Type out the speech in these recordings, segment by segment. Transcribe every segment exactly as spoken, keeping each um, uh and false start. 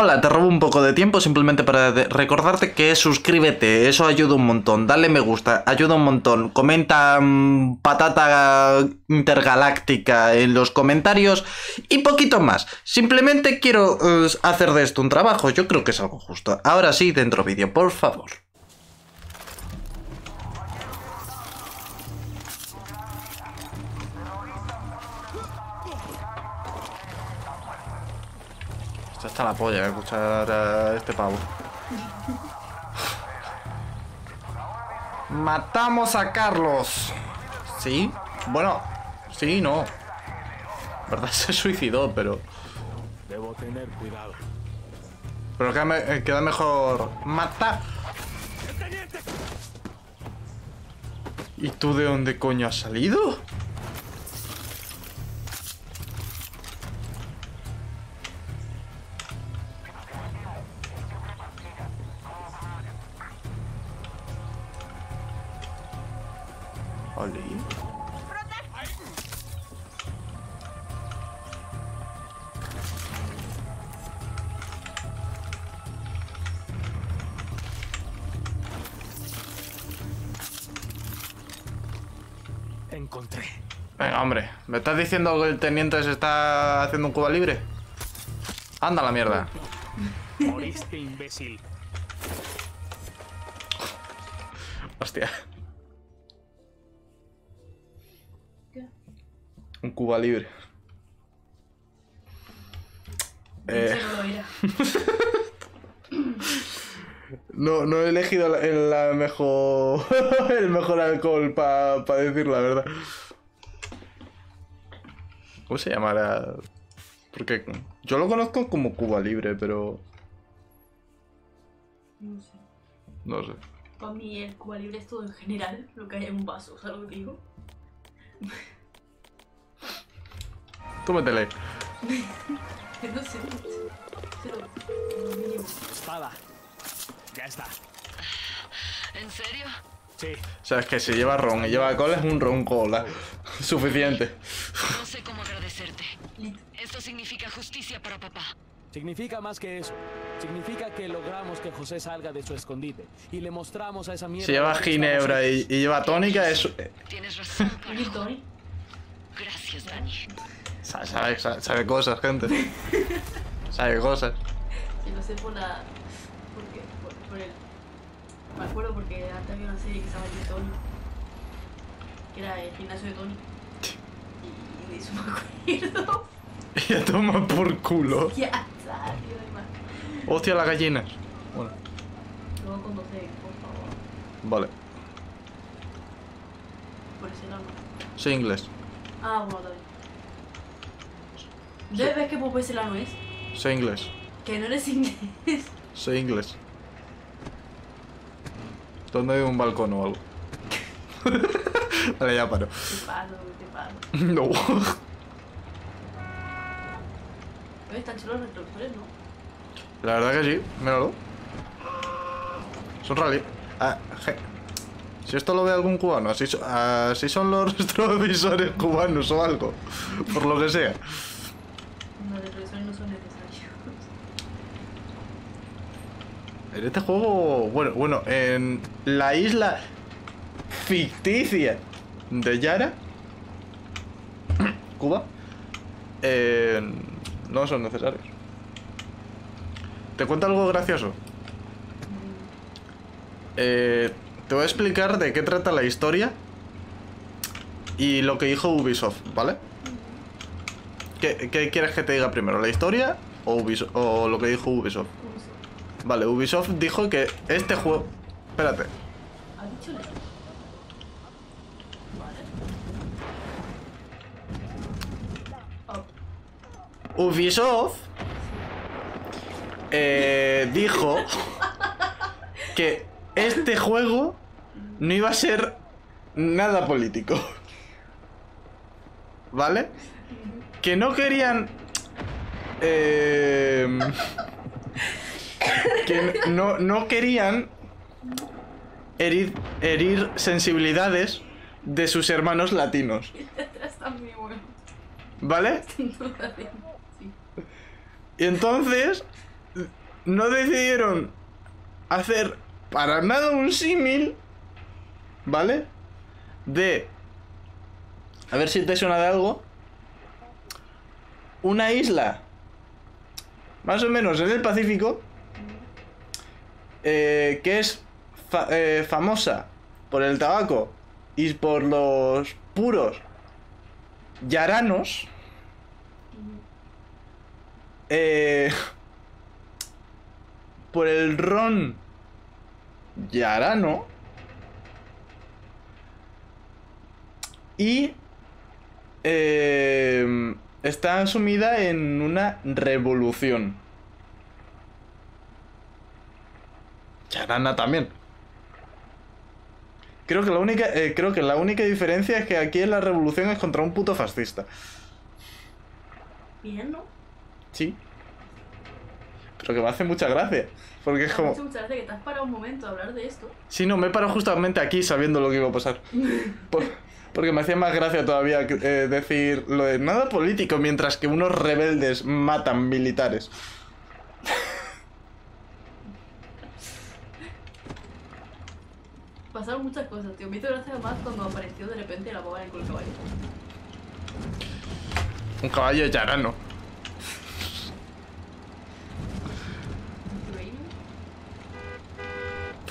Hola, te robo un poco de tiempo simplemente para recordarte que suscríbete, eso ayuda un montón, dale me gusta, ayuda un montón, comenta mmm, patata intergaláctica en los comentarios y poquito más. Simplemente quiero uh, hacer de esto un trabajo, yo creo que es algo justo. Ahora sí, dentro vídeo, por favor. Está la polla escuchar a este pavo. Matamos a Carlos. Sí, bueno, sí, no. La verdad se suicidó, pero. Debo tener cuidado. Pero queda, me queda mejor. Mata. ¿Y tú de dónde coño has salido? Encontré. Venga, hombre, ¿me estás diciendo que el teniente se está haciendo un Cuba Libre? Anda la mierda. Moriste, imbécil. Hostia. Un Cuba Libre. Eh... No, no he elegido la, la mejor, el mejor alcohol para pa decir la verdad. ¿Cómo se llamará? Porque yo lo conozco como Cuba Libre, pero... No sé. No sé. Para mí el Cuba Libre es todo en general, lo que hay en un vaso, ¿sabes lo que digo? Tú métele. No sé, espada. Ya está. ¿En serio? Sí. O sea, es que si lleva ron y lleva cola es un ron cola. Suficiente. No sé cómo agradecerte. Esto significa justicia para papá. Significa más que eso. Significa que logramos que José salga de su escondite y le mostramos a esa mierda. Si lleva ginebra y, y lleva tónica, eso. Tienes razón, carajo. Gracias, Dani. Sabe, sabe, sabe cosas, gente. Sabe cosas. Si no sé por la... ¿Por qué? Por, por el... Me acuerdo porque antes había una serie que se llamaba el de Tony. Que era el gimnasio de Tony. Y, y de eso me acuerdo. Y a tomar por culo. Ya está, tío, de marca. Hostia, las gallinas. Bueno. Luego con doce, por favor. Vale. Por ese nombre. Soy inglés. Ah, bueno, también. ¿Debes ver que Popeye se la no es? Soy inglés. ¿Que no eres inglés? Soy inglés. ¿Dónde hay un balcón o algo? Vale, ya paro. Te paro, te paro. No. Oye, están chulos los retrovisores, ¿no? La verdad que sí, míralo. Son rally. Ah, je. Si esto lo ve algún cubano, así, así son los retrovisores cubanos o algo. Por lo que sea. En este juego, bueno, bueno, en la isla ficticia de Yara, Cuba, eh, no son necesarios. Te cuento algo gracioso. Eh, te voy a explicar de qué trata la historia y lo que dijo Ubisoft, ¿vale? ¿Qué, qué quieres que te diga primero, la historia o, Ubisoft, o lo que dijo Ubisoft? Vale, Ubisoft dijo que este juego... Espérate. Ubisoft eh, dijo que este juego no iba a ser nada político. ¿Vale? Que no querían... Eh... Que no, no querían herir, herir sensibilidades de sus hermanos latinos. ¿Vale? Y entonces no decidieron hacer para nada un símil, ¿vale? De, a ver si te suena de algo, una isla más o menos en el Pacífico, eh, que es fa eh, famosa por el tabaco y por los puros yaranos, eh, por el ron yarano y eh, está sumida en una revolución yarana también. Creo que la única eh, creo que la única diferencia es que aquí en la revolución es contra un puto fascista. Bien, ¿no? Sí. Pero que me hace mucha gracia. Porque es como... Me hace mucha gracia que te has parado un momento a hablar de esto. Sí, no, me he parado justamente aquí sabiendo lo que iba a pasar. Por, porque me hacía más gracia todavía eh, decir lo de nada político mientras que unos rebeldes matan militares. Pasaron muchas cosas, tío. Me hizo gracia más cuando apareció de repente la boba con el caballo. Un caballo yarano.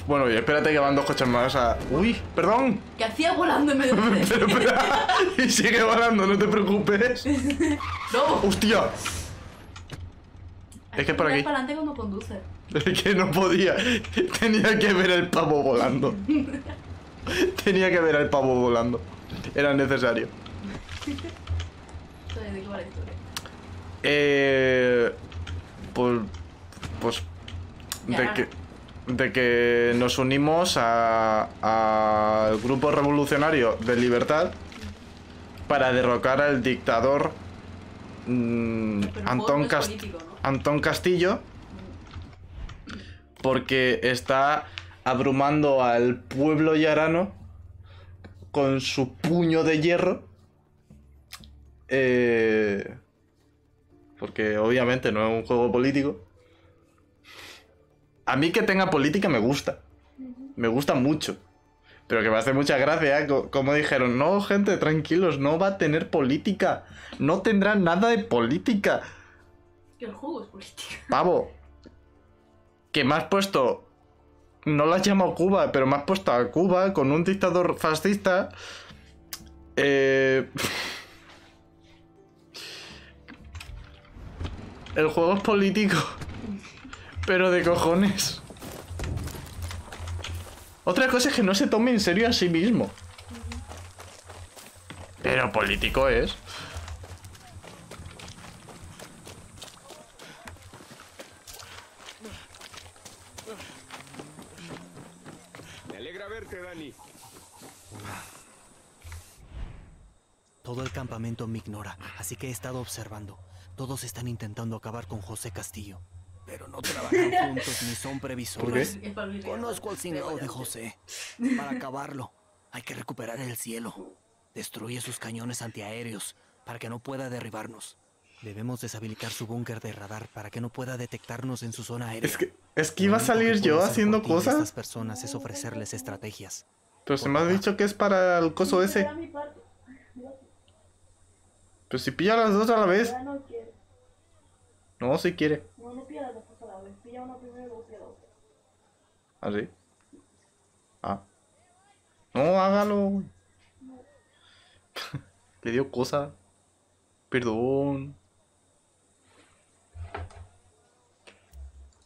Bueno, y espérate que van dos coches más a... ¡Uy! ¡Perdón! ¿Qué hacía volando en medio de... Pero espera, y sigue volando, no te preocupes. ¡No! ¡Hostia! Es que es por aquí. Para adelante cuando conduces. Es que no podía. Tenía que ver el pavo volando. Tenía que ver el pavo volando. Era necesario. Eh... Pues... Pues... De que... De que nos unimos a, a el grupo revolucionario de Libertad para derrocar al dictador mmm, Antón, Cast político, ¿no? Antón Castillo, porque está abrumando al pueblo yarano con su puño de hierro, eh, porque obviamente no es un juego político. A mí que tenga política me gusta. Me gusta mucho. Pero que me hace mucha gracia, ¿eh? Como dijeron, no, gente, tranquilos, no va a tener política. No tendrá nada de política. El juego es política. Pavo, que me has puesto... No la has llamado Cuba, pero me has puesto a Cuba con un dictador fascista. Eh... El juego es político. Pero de cojones. Otra cosa es que no se tome en serio a sí mismo. Pero político es. Me alegra verte, Dani. Todo el campamento me ignora, así que he estado observando. Todos están intentando acabar con José Castillo. Pero no trabajan juntos ni son previsores. ¿Por qué? Conozco al sindicato de José. Para acabarlo, hay que recuperar el cielo. Destruye sus cañones antiaéreos para que no pueda derribarnos. Debemos deshabilitar su búnker de radar para que no pueda detectarnos en su zona aérea. Es que, es que iba a salir yo haciendo cosas. Estas personas es ofrecerles estrategias. Pero se me has dicho que es para el coso ese. Pero si pilla las dos a la vez. No, si quiere. No, no pilla las dos cosas a la vez. Pilla una primero y luego pilla la otra. ¿Ah, sí? Ah. No, hágalo. No. Le dio cosa. Perdón.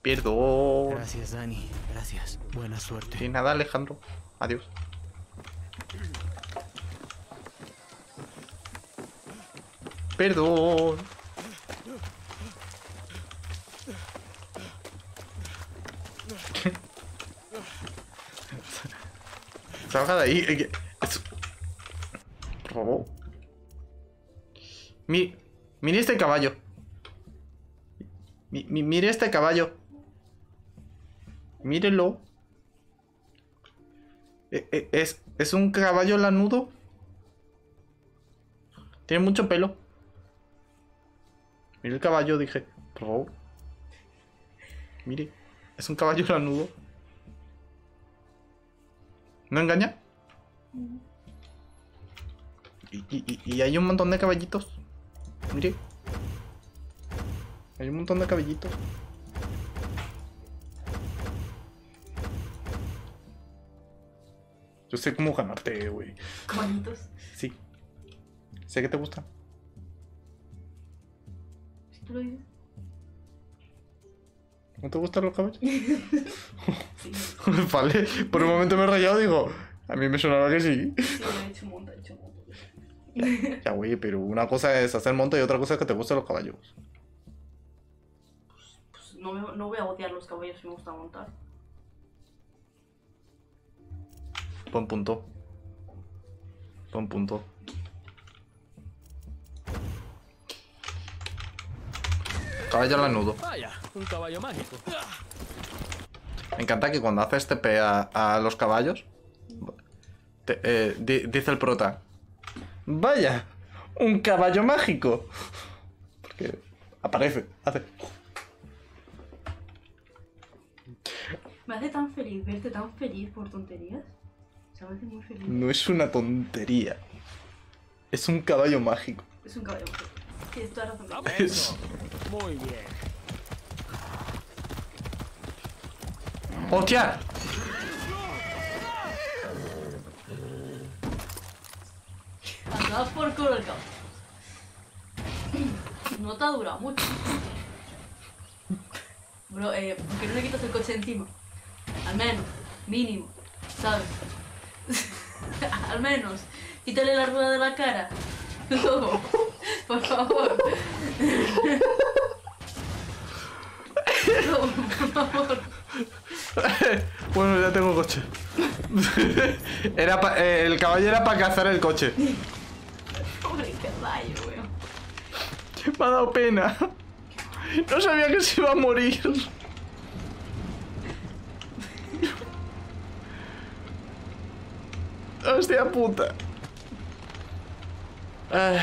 Perdón. Gracias, Dani. Gracias. Buena suerte. Y nada, Alejandro. Adiós. Perdón. Salga de ahí. Por favor. Mi, mire este caballo. Mi, mi, mire este caballo. Mírelo. Es, es un caballo lanudo. Tiene mucho pelo. Mire el caballo, dije. Por favor. Mire, es un caballo lanudo. ¿No engaña? No. Y, y, y hay un montón de caballitos. Mire. Hay un montón de caballitos. Yo sé cómo ganarte, güey. ¿Caballitos? Sí. Sé que te gusta. Si tú lo dices. ¿No te gustan los caballos? Vale, por un momento me he rayado, digo, a mí me sonaba que sí. Sí, he hecho monta, he hecho monta. Ya, güey, pero una cosa es hacer monta y otra cosa es que te gusten los caballos. Pues, pues no, me, no voy a odiar los caballos si me gusta montar. Pon punto. Pon punto. Caballo lanudo. Vaya, un caballo mágico. Me encanta que cuando haces T P a, a los caballos, te, eh, di, dice el prota, vaya, un caballo mágico. Porque aparece, hace. Me hace tan feliz verte tan feliz por tonterías. Se me hace muy feliz. No es una tontería. Es un caballo mágico. Es un caballo mágico. Tienes toda razón. Eso. Muy bien. ¡Hostia! Andad por culo el caballo. No te ha durado mucho. Bro, eh, ¿por qué no le quitas el coche encima? Al menos, mínimo, ¿sabes? Al menos, quítale la rueda de la cara. No, por favor. No, por favor. Bueno, ya tengo coche. Era pa, eh, el caballo era para cazar el coche. Pobre caballo, weón. Me ha dado pena. No sabía que se iba a morir. Hostia puta. Ay.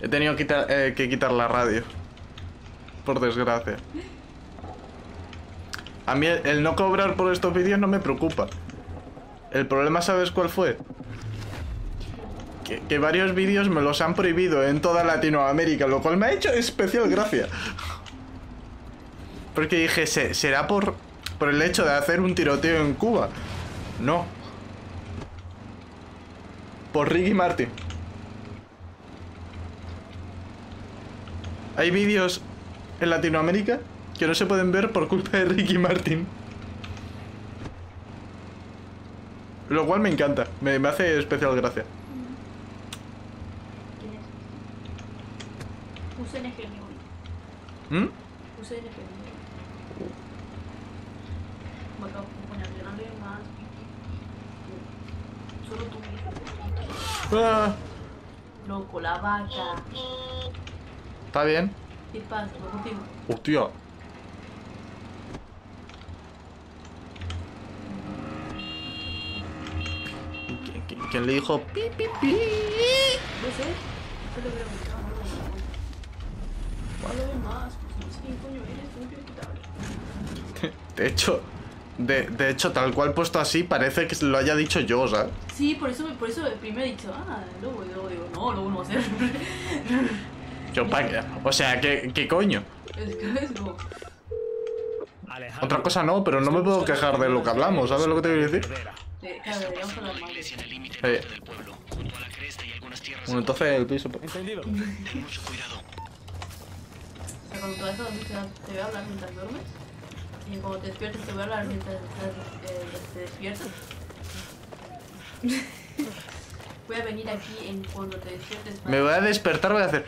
He tenido que quitar, eh, que quitar la radio. Por desgracia. A mí el, el no cobrar por estos vídeos no me preocupa. El problema, ¿sabes cuál fue? Que, que varios vídeos me los han prohibido en toda Latinoamérica, lo cual me ha hecho especial gracia. Porque dije, ¿se, ¿será por, por el hecho de hacer un tiroteo en Cuba? No. Por Ricky Martin. Hay vídeos en Latinoamérica que no se pueden ver por culpa de Ricky Martin. Lo cual me encanta. Me, me hace especial gracia. ¿Quién es? ¿Mm? Ah. Loco, la vaca. ¿Está bien? ¿Qué pasa? ¿Lo contigo? Hostia. ¿Quién, quién, quién le dijo? Pi, pi, pi. No sé. Yo lo veo más. No lo veo más. ¿Qué coño eres? Tú no quieres quitarlo. De hecho. De, de hecho, tal cual puesto así, parece que lo haya dicho yo, ¿sabes? Sí, por eso, por eso primero he dicho, ah, luego, y luego digo, no, luego no va a ser. Yo pa o sea, ¿qué, qué coño? Es que es como... Alejandro, otra cosa no, pero no me puedo quejar de lo que hablamos, ¿sabes lo que te quiero decir? Eh, claro, deberíamos hablar más. Eh. Bueno, entonces el piso... Entendido. Ten mucho cuidado. O sea, cuando tú vas a dormir, te voy a hablar mientras duermes. Y cuando te despiertas te voy a hablar mientras te despiertas. Voy a venir aquí en cuando te despiertes. Me voy a despertar, voy a hacer...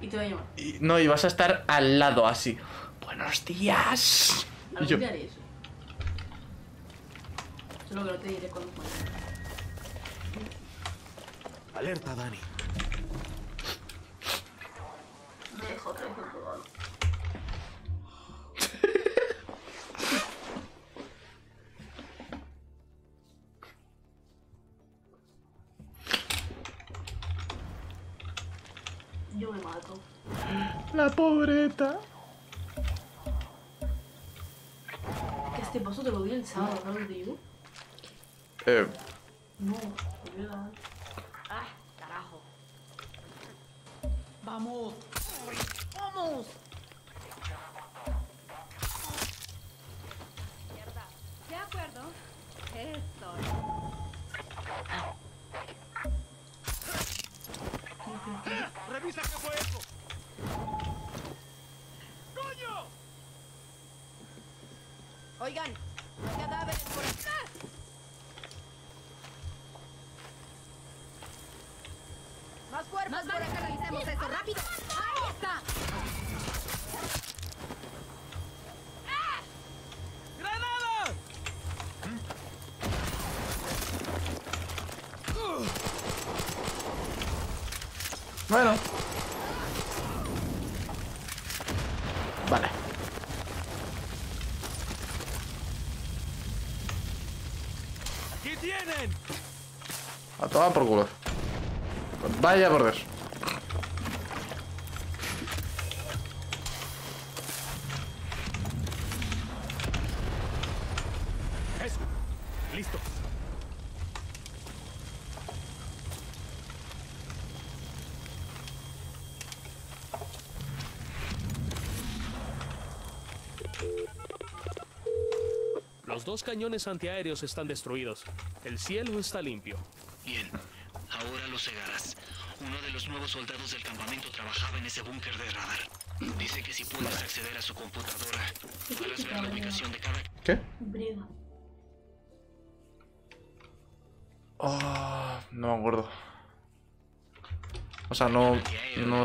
Y te voy a llamar. Y, no, y vas a estar al lado así. Buenos días. Algún yo... día haré eso. Solo que no te diré cuándo puedes. Alerta, Dani. Dejo, dejo, dejo. Yo me mato. La pobreta. este pozo te lo di el sábado, ¿no lo digo? Eh... No, olvida. Ah, carajo. Vamos. Vamos. Mierda. De acuerdo. Esto. Eh, revisa qué fue eso. ¡Coño! Oigan, hay cadáveres por acá. Más cuerpos. Más por acá, revisemos esto rápido. Ahí está. ¡Ah! ¡Granadas! Uh. Bueno. Vale. Aquí tienen. A tomar por culo. Vaya a border. Eso. Listo. Los dos cañones antiaéreos están destruidos. El cielo está limpio. Bien. Ahora lo cegarás. Uno de los nuevos soldados del campamento trabajaba en ese búnker de radar. Dice que si puedes vale. acceder a su computadora, podrás ver la ubicación de cada... ¿Qué? Breva. Oh, no me acuerdo. O sea, no, no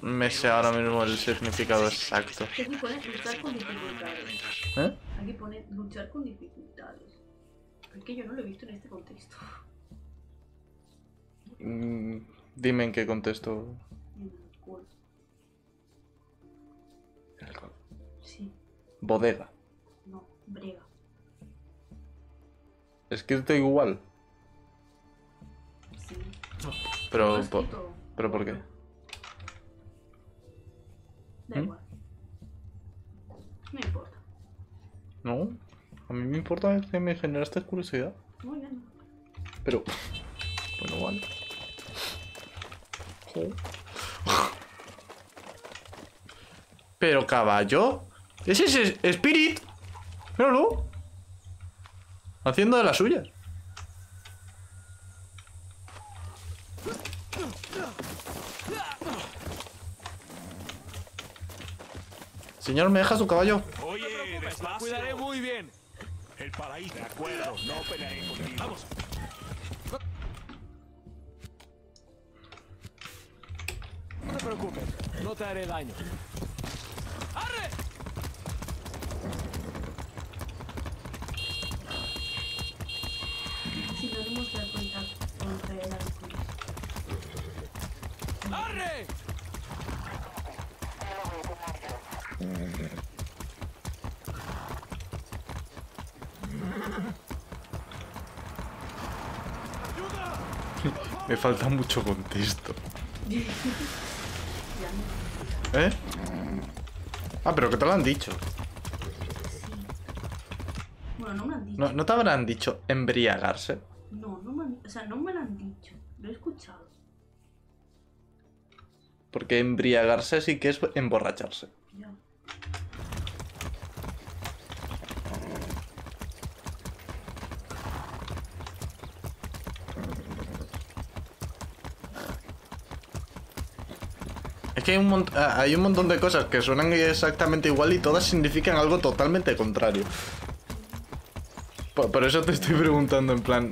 me sé ahora mismo el significado exacto. Aquí pones luchar con dificultades. ¿Eh? Aquí pone luchar con dificultades. Porque yo no lo he visto en este contexto. Mm, dime en qué contexto. En el cuerpo. ¿En el cuerpo? Sí. Bodega. No, brega. ¿Escrito igual? Sí. Pero, no por, ¿pero por qué? Da ¿Mm? igual. No importa. No, a mí me importa que me generaste curiosidad. Muy bien. Pero, bueno, vale. Pero caballo, ese es Spirit. Míralo, haciendo de las suyas. Señor, ¿me deja su caballo? Oye, lo cuidaré muy bien. El paraíso, de acuerdo, no pelearé contigo. Vamos. No te preocupes, no te haré daño. ¡Arre! Si no debemos dar cuenta contra el alcohol. ¡Arre! ¡Ayuda! Me falta mucho contexto. ¿Eh? Ah, pero que te lo han dicho. Sí. Bueno, no me han dicho. No, ¿no te habrán dicho embriagarse? No, no me han, o sea, no me lo han dicho. Lo he escuchado. Porque embriagarse sí que es emborracharse. Ya. Es que hay un, hay un montón de cosas que suenan exactamente igual y todas significan algo totalmente contrario. Por, por eso te estoy preguntando en plan...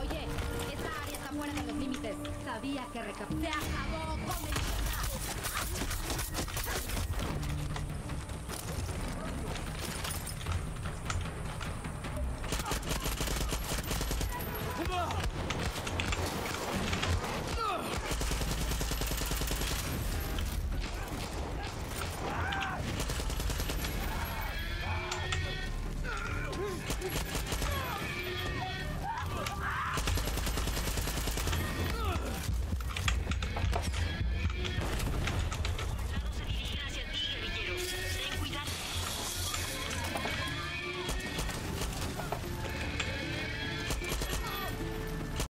Oye, esta área está fuera de los límites. Sabía que recapté a favor.